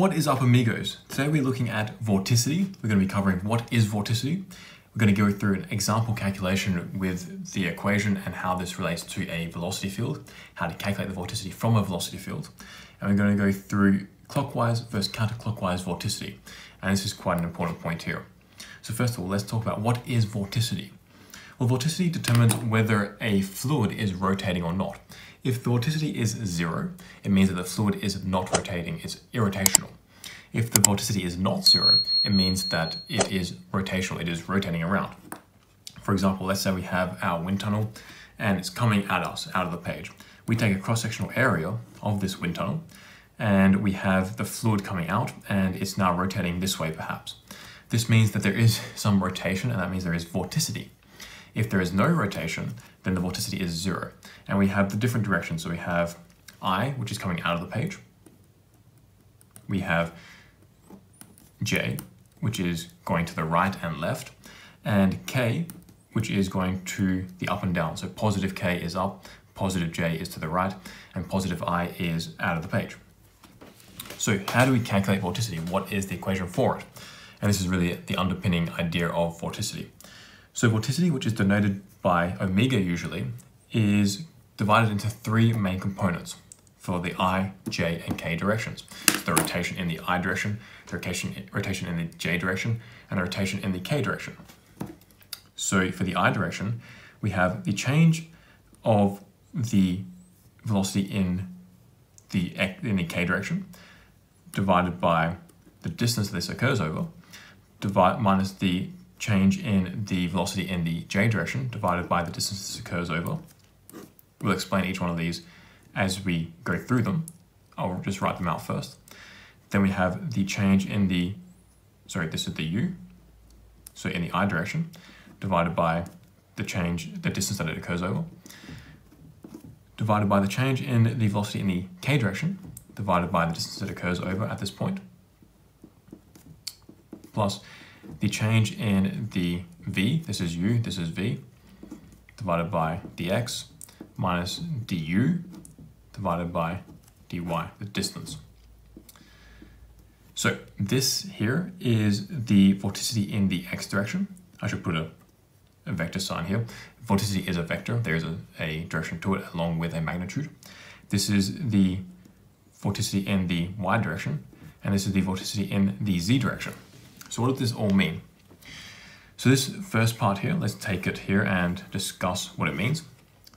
What is up, amigos? Today we're looking at vorticity. We're going to be covering what is vorticity. We're going to go through an example calculation with the equation and how this relates to a velocity field, how to calculate the vorticity from a velocity field. And we're going to go through clockwise versus counterclockwise vorticity. And this is quite an important point here. So first of all, let's talk about what is vorticity. Well, vorticity determines whether a fluid is rotating or not. If the vorticity is zero, it means that the fluid is not rotating, it's irrotational. If the vorticity is not zero, it means that it is rotational, it is rotating around. For example, let's say we have our wind tunnel and it's coming at us out of the page. We take a cross-sectional area of this wind tunnel and we have the fluid coming out and it's now rotating this way perhaps. This means that there is some rotation and that means there is vorticity. If there is no rotation, then the vorticity is zero. And we have the different directions. So we have I, which is coming out of the page. We have J, which is going to the right and left. And K, which is going to the up and down. So positive K is up, positive J is to the right, and positive I is out of the page. So how do we calculate vorticity? What is the equation for it? And this is really the underpinning idea of vorticity. So vorticity, which is denoted by omega usually, is divided into three main components for the I, J, and K directions. The rotation in the I direction, the rotation in the J direction, and the rotation in the K direction. So for the I direction, we have the change of the velocity in the K direction divided by the distance this occurs over, minus the change in the velocity in the J direction divided by the distance this occurs over. We'll explain each one of these as we go through them. I'll just write them out first. Then we have the change in the, this is the U, so in the I direction, divided by the change, the distance that it occurs over, divided by the change in the velocity in the K direction, divided by the distance that occurs over at this point, plus the change in the V, this is U, this is V, divided by dx, minus du, divided by dy, the distance. So this here is the vorticity in the x direction. I should put a vector sign here. Vorticity is a vector. There is a direction to it along with a magnitude. This is the vorticity in the y direction, and this is the vorticity in the z direction. So what does this all mean? So this first part here, let's take it here and discuss what it means.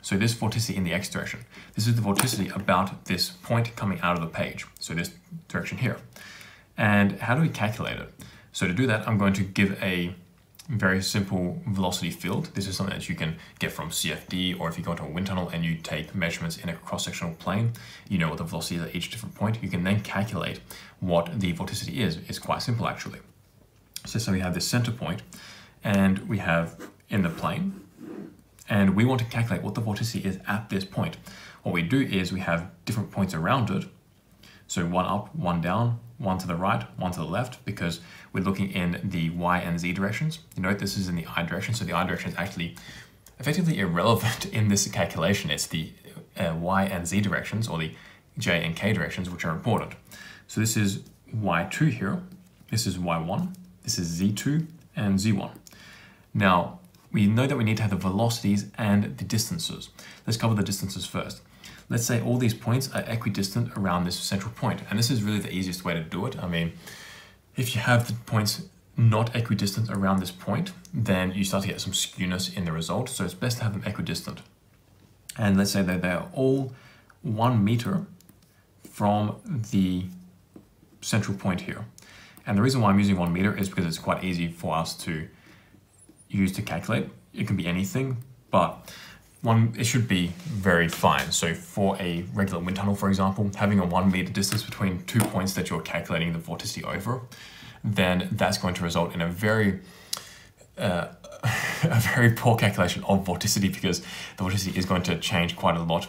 So this vorticity in the x direction, this is the vorticity about this point coming out of the page. So this direction here. And how do we calculate it? So to do that, I'm going to give a very simple velocity field. This is something that you can get from CFD, or if you go into a wind tunnel and you take measurements in a cross-sectional plane, you know what the velocity is at each different point. You can then calculate what the vorticity is. It's quite simple actually. So we have this center point and we have in the plane, and we want to calculate what the vorticity is at this point. What we do is we have different points around it. So one up, one down, one to the right, one to the left, because we're looking in the y and z directions. You note this is in the I direction. So the I direction is actually effectively irrelevant in this calculation. It's the y and z directions, or the j and k directions, which are important. So this is y2 here. This is y1. This is z2 and z1. Now, we know that we need to have the velocities and the distances. Let's cover the distances first. Let's say all these points are equidistant around this central point. And this is really the easiest way to do it. I mean, if you have the points not equidistant around this point, then you start to get some skewness in the result. So it's best to have them equidistant. And let's say that they are all 1 meter from the central point here. And the reason why I'm using 1 meter is because it's quite easy for us to use to calculate. It can be anything, but it should be very fine. So for a regular wind tunnel, for example, having a 1 meter distance between 2 points that you're calculating the vorticity over, then that's going to result in a very poor calculation of vorticity, because the vorticity is going to change quite a lot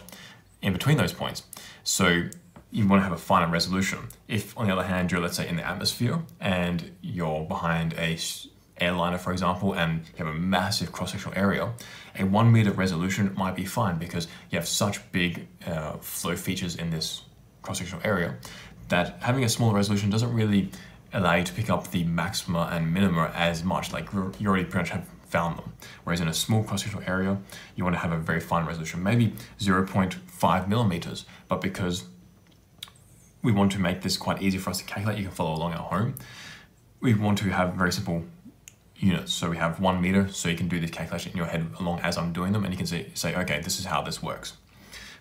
in between those points. So you want to have a finer resolution. If, on the other hand, you're, let's say, in the atmosphere and you're behind a airliner, for example, and you have a massive cross-sectional area, a 1 meter resolution might be fine because you have such big flow features in this cross-sectional area that having a smaller resolution doesn't really allow you to pick up the maxima and minima as much, like you already pretty much have found them. Whereas in a small cross-sectional area, you want to have a very fine resolution, maybe 0.5 millimeters, but because we want to make this quite easy for us to calculate, you can follow along at home, we want to have very simple units. So we have 1 meter, so you can do this calculation in your head along as I'm doing them, and you can say, okay, this is how this works.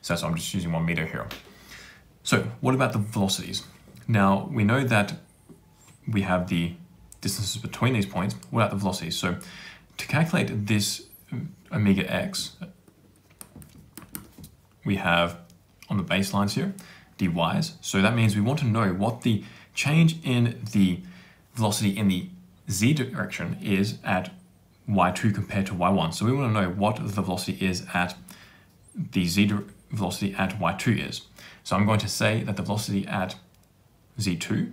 So I'm just using 1 meter here. So what about the velocities? Now we know that we have the distances between these points. What about the velocities? So to calculate this omega x, we have on the baselines here, dy's. So that means we want to know what the change in the velocity in the z direction is at y2 compared to y1. So we want to know what the velocity is at the z velocity at y2 is. So I'm going to say that the velocity at z2,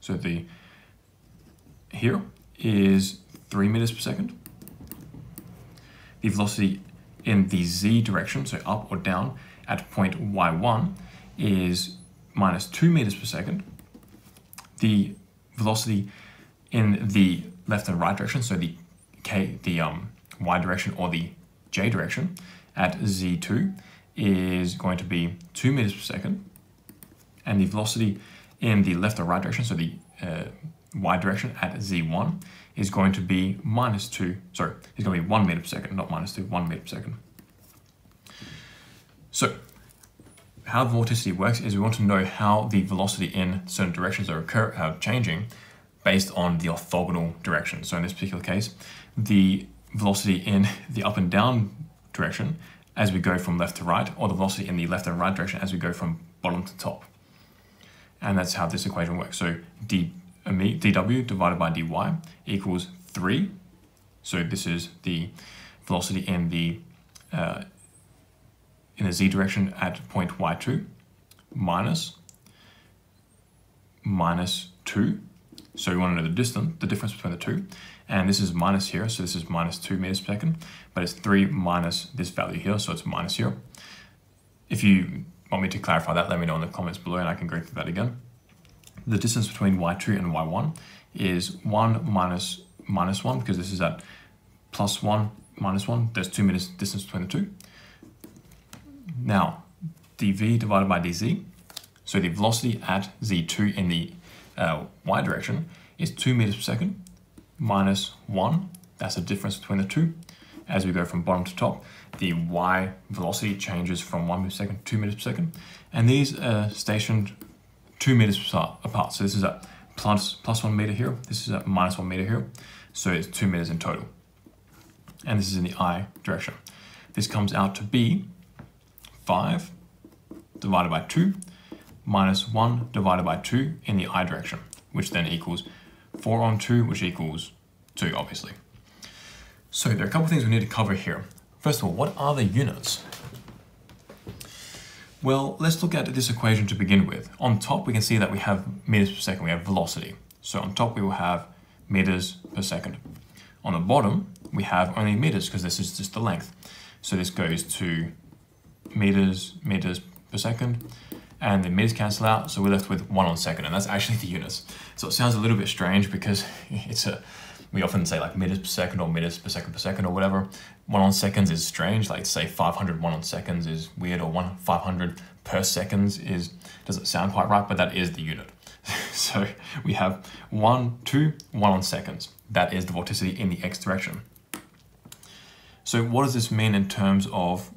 so the here, is 3 meters per second. The velocity in the z direction, so up or down, at point y1 is minus 2 meters per second. The velocity in the left and right direction, so the y direction or the j direction at z2 is going to be 2 meters per second, and the velocity in the left or right direction, so the y direction at z1 is going to be it's going to be 1 meter per second, not minus 2, 1 meter per second. So how vorticity works is we want to know how the velocity in certain directions are changing based on the orthogonal direction. So in this particular case, the velocity in the up and down direction as we go from left to right, or the velocity in the left and right direction as we go from bottom to top. And that's how this equation works. So dw divided by dy equals 3. So this is the velocity in the z direction at point y2 minus 2. So we want to know the difference between the two. And this is minus here, so this is minus 2 meters per second, but it's 3 minus this value here, so it's minus here. If you want me to clarify that, let me know in the comments below and I can go through that again. The distance between y2 and y1 is 1 minus 1, because this is at plus 1 minus 1. There's 2 meters distance between the two. Now, dv divided by dz, so the velocity at z2 in the y direction is 2 meters per second minus 1. That's the difference between the two. As we go from bottom to top, the y velocity changes from 1 meter per second to 2 meters per second. And these are stationed 2 meters apart. So this is at plus 1 meter here. This is at minus 1 meter here. So it's 2 meters in total. And this is in the I direction. This comes out to be 5 divided by 2. Minus 1 divided by 2 in the I direction, which then equals 4 on 2, which equals 2, obviously. So there are a couple of things we need to cover here. First of all, what are the units? Well, let's look at this equation to begin with. On top, we can see that we have meters per second, we have velocity. So on top, we will have meters per second. On the bottom, we have only meters, because this is just the length. So this goes to meters per second, and the meters cancel out, so we're left with 1 on second, and that's actually the units. So it sounds a little bit strange, because we often say like meters per second or meters per second or whatever. 1 on seconds is strange, like say 500 1 on seconds is weird, or 500 per seconds doesn't sound quite right, but that is the unit. So we have 1 on seconds. That is the vorticity in the x direction. So what does this mean in terms of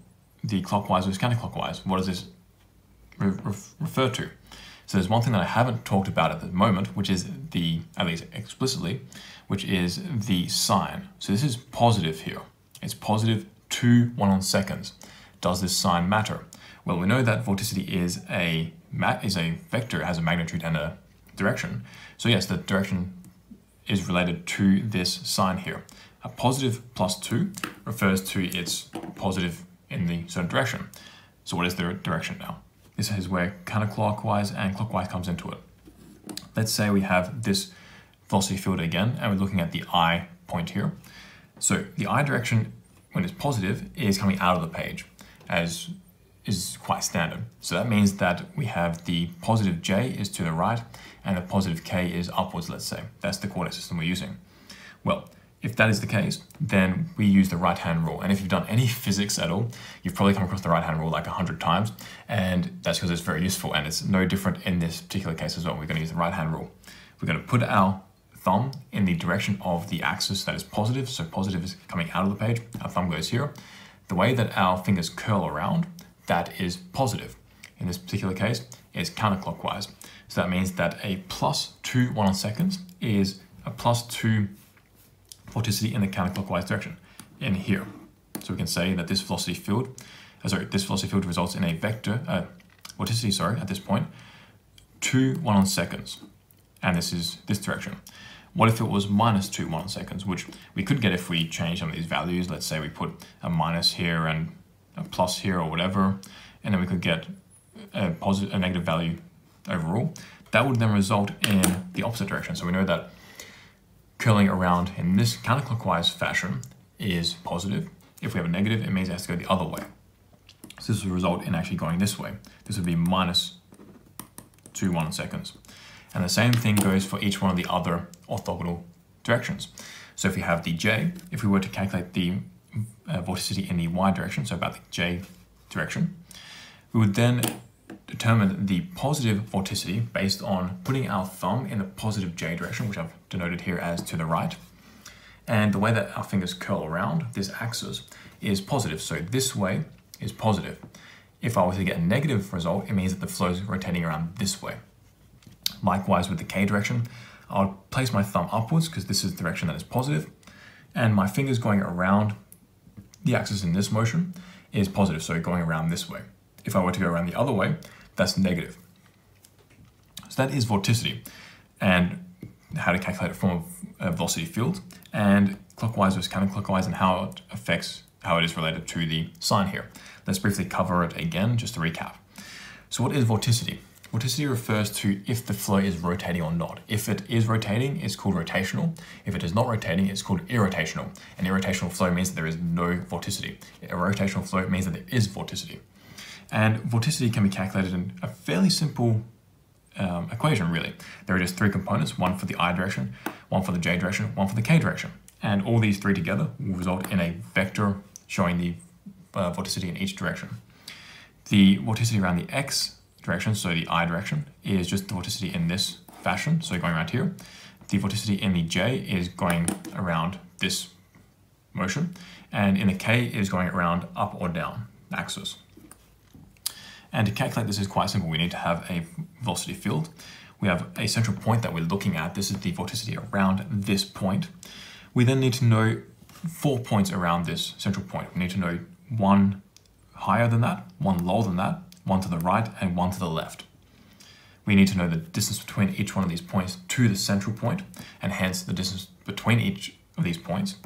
the clockwise versus counterclockwise? What does this refer to? So there's one thing that I haven't talked about at the moment, which is at least explicitly, which is the sign. So this is positive here. It's positive 2 1 on seconds. Does this sign matter? Well, we know that vorticity is a vector. It has a magnitude and a direction. So yes, the direction is related to this sign here. A positive plus 2 refers to its positive in the certain direction. So what is the direction now? This is where counterclockwise and clockwise comes into it. Let's say we have this velocity field again, and we're looking at the I point here. So the I direction, when it's positive, is coming out of the page, as is quite standard. So that means that we have the positive j is to the right and the positive k is upwards, let's say. That's the coordinate system we're using. Well, if that is the case, then we use the right-hand rule. And if you've done any physics at all, you've probably come across the right-hand rule like 100 times, and that's because it's very useful, and it's no different in this particular case as well. We're going to use the right-hand rule. We're going to put our thumb in the direction of the axis that is positive, so positive is coming out of the page, our thumb goes here. The way that our fingers curl around, that is positive. In this particular case, it's counterclockwise. So that means that a plus 2 1/2 seconds is a plus 2 vorticity in the counterclockwise direction, in here. So we can say that this velocity field, this velocity field results in a vorticity, at this point, 2 1/2 seconds. And this is this direction. What if it was minus 2 1/2 seconds, which we could get if we change some of these values? Let's say we put a minus here and a plus here or whatever, and then we could get a negative value overall. That would then result in the opposite direction. So we know that curling around in this counterclockwise fashion is positive. If we have a negative, it means it has to go the other way. So this will result in actually going this way. This would be minus 2 1/2 seconds. And the same thing goes for each one of the other orthogonal directions. So if we have the j, if we were to calculate the vorticity in the y direction, so about the j direction, we would then determine the positive vorticity based on putting our thumb in the positive j direction, which I've denoted here as to the right. And the way that our fingers curl around this axis is positive, so this way is positive. If I were to get a negative result, it means that the flow is rotating around this way. Likewise with the k direction, I'll place my thumb upwards because this is the direction that is positive, and my fingers going around the axis in this motion is positive, so going around this way. If I were to go around the other way, that's negative. So that is vorticity and how to calculate it from a velocity field, and clockwise versus counterclockwise, and how it affects, how it is related to the sign here. Let's briefly cover it again just to recap. So what is vorticity? Vorticity refers to if the flow is rotating or not. If it is rotating, it's called rotational. If it is not rotating, it's called irrotational. An irrotational flow means that there is no vorticity. A rotational flow means that there is vorticity. And vorticity can be calculated in a fairly simple equation, really. There are just 3 components, one for the I direction, one for the J direction, one for the K direction. And all these 3 together will result in a vector showing the vorticity in each direction. The vorticity around the X direction, so the I direction, is just the vorticity in this fashion, so going around here. The vorticity in the J is going around this motion, and in the K is going around up or down axis. And to calculate this is quite simple. We need to have a velocity field. We have a central point that we're looking at. This is the vorticity around this point. We then need to know 4 points around this central point. We need to know 1 higher than that, 1 lower than that, 1 to the right and 1 to the left. We need to know the distance between each one of these points to the central point, and hence the distance between each of these points.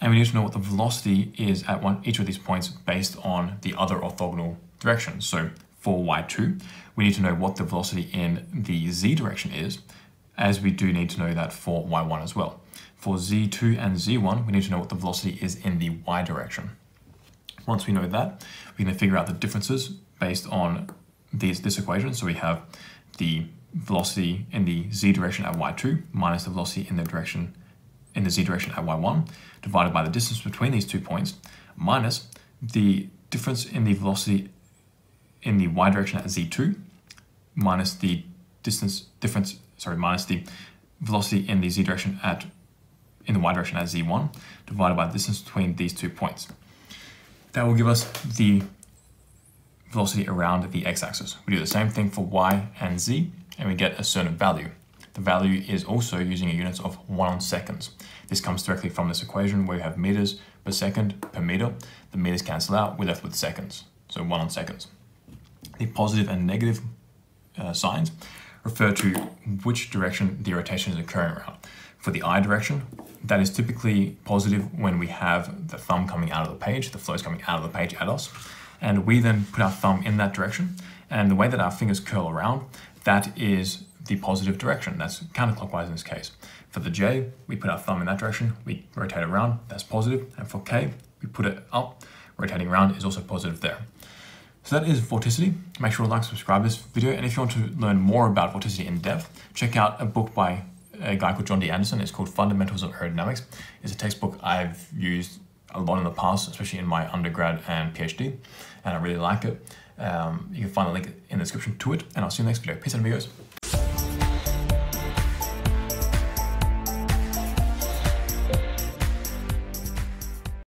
And we need to know what the velocity is at each of these points based on the other orthogonal direction. So for y2, we need to know what the velocity in the z direction is, as we do need to know that for y1 as well. For z2 and z1, we need to know what the velocity is in the y direction. Once we know that, we can figure out the differences based on this equation. So we have the velocity in the z direction at y2 minus the velocity in the z direction at y1 divided by the distance between these 2 points minus the difference in the velocity in the y direction at z2 minus the minus the velocity in the z direction in the y direction at z1 divided by the distance between these 2 points. That will give us the velocity around the x-axis. We do the same thing for y and z, and we get a certain value. The value is also using a units of 1/2 seconds. This comes directly from this equation where you have meters per second per meter. The meters cancel out, we're left with seconds, so 1/2 seconds. The positive and negative signs refer to which direction the rotation is occurring around. For the I direction, that is typically positive when we have the thumb coming out of the page, the flow is coming out of the page at us. And we then put our thumb in that direction, and the way that our fingers curl around, that is the positive direction. That's counterclockwise in this case. For the J, we put our thumb in that direction, we rotate around, that's positive. And for K, we put it up, rotating around is also positive there. So that is vorticity. Make sure to like, subscribe this video. And if you want to learn more about vorticity in depth, check out a book by a guy called John D. Anderson. It's called Fundamentals of Aerodynamics. It's a textbook I've used a lot in the past, especially in my undergrad and PhD, and I really like it. You can find the link in the description to it, and I'll see you in the next video. Peace out, amigos.